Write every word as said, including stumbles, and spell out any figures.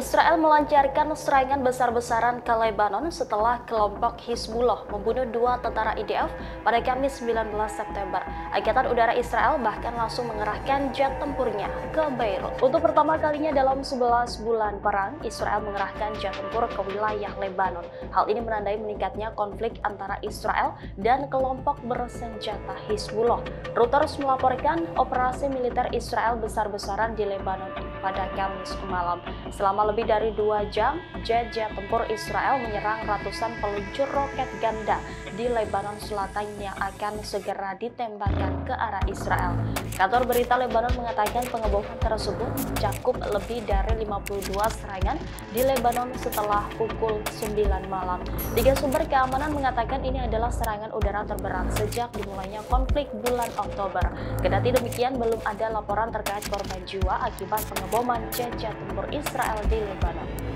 Israel melancarkan serangan besar-besaran ke Lebanon setelah kelompok Hizbullah membunuh dua tentara I D F pada Kamis sembilan belas September. Angkatan Udara Israel bahkan langsung mengerahkan jet tempurnya ke Beirut. Untuk pertama kalinya dalam sebelas bulan perang, Israel mengerahkan jet tempur ke wilayah Lebanon. Hal ini menandai meningkatnya konflik antara Israel dan kelompok bersenjata Hizbullah. Reuters melaporkan operasi militer Israel besar-besaran di Lebanon pada Kamis malam. Selama lebih dari dua jam, jet-jet tempur Israel menyerang ratusan peluncur roket ganda di Lebanon Selatan yang akan segera ditembakkan ke arah Israel. Kantor berita Lebanon mengatakan pengeboman tersebut mencakup lebih dari lima puluh dua serangan di Lebanon setelah pukul sembilan malam. Tiga sumber keamanan mengatakan ini adalah serangan udara terberat sejak dimulainya konflik bulan Oktober. Kendati demikian, belum ada laporan terkait korban jiwa akibat pengeboman jet-jet tempur Israel di Lebanon.